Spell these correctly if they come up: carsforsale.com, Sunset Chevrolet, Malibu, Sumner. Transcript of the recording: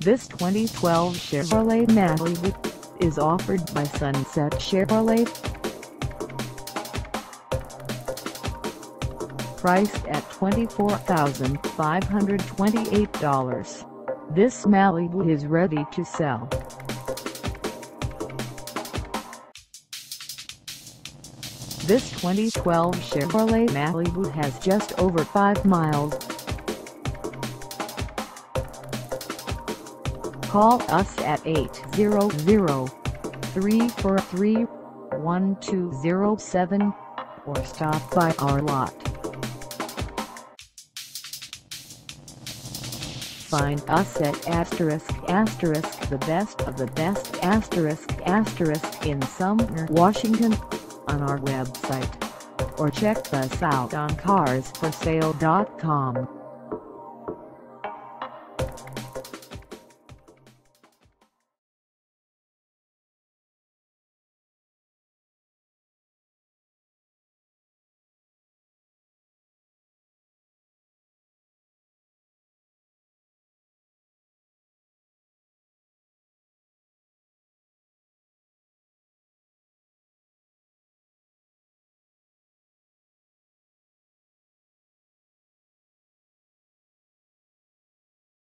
This 2012 Chevrolet Malibu is offered by Sunset Chevrolet. Priced at $24,528, this Malibu is ready to sell. This 2012 Chevrolet Malibu has just over 5 miles. Call us at 800-343-1207 or stop by our lot. Find us at **the best of the best **, in Sumner, Washington on our website, or check us out on carsforsale.com.